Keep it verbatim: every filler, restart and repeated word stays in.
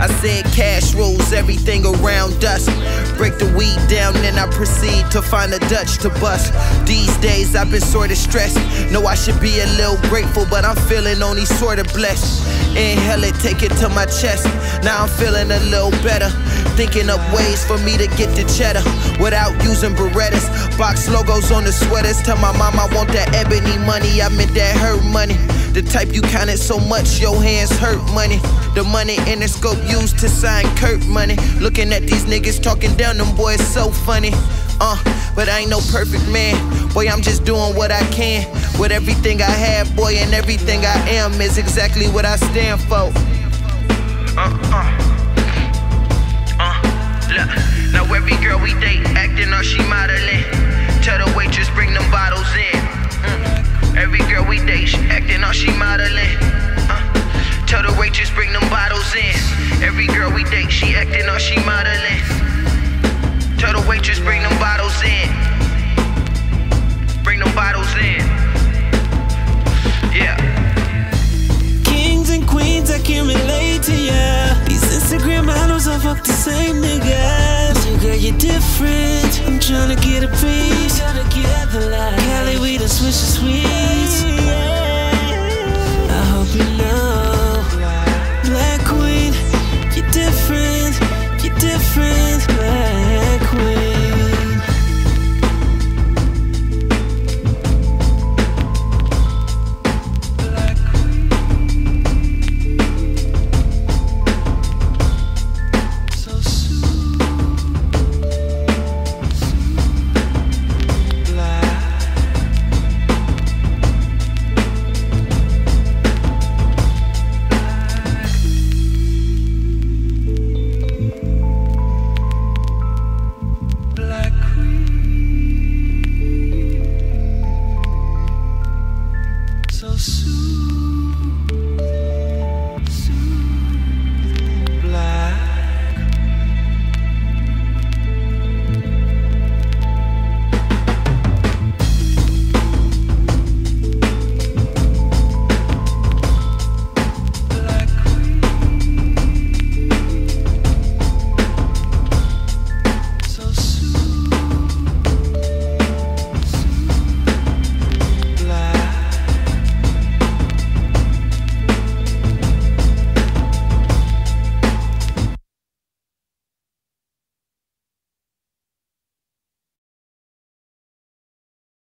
I said cash rules everything around us. Break the weed down, then I proceed to find a Dutch to bust. These days I've been sorta stressed. Know I should be a little grateful, but I'm feeling only sorta blessed. Inhale it, take it to my chest. Now I'm feeling a little better. Thinking up ways for me to get the cheddar without using Berettas. Box logos on the sweaters. Tell my mom I want that ebony money. I meant that her money. The type you counted so much, your hands hurt money. The money in the scope used to sign Kurt money. Looking at these niggas talking down, them boys so funny. Uh, but I ain't no perfect man. Boy, I'm just doing what I can. With everything I have, boy, and everything I am is exactly what I stand for. Uh-uh. Now every girl we date acting or she modeling. Tell the waitress bring them bottles in. Mm. Every girl we date acting or she modeling. Uh. Tell the waitress bring them bottles in. Every girl we date she acting or she modeling. Tell the waitress bring them bottles in. Bring them bottles in. Yeah. Kings and queens, I can relate to ya. These Instagram models are fucked the same nigga. Girl, you're different. I'm tryna get a piece. We're together like Cali, we done switched the sweet.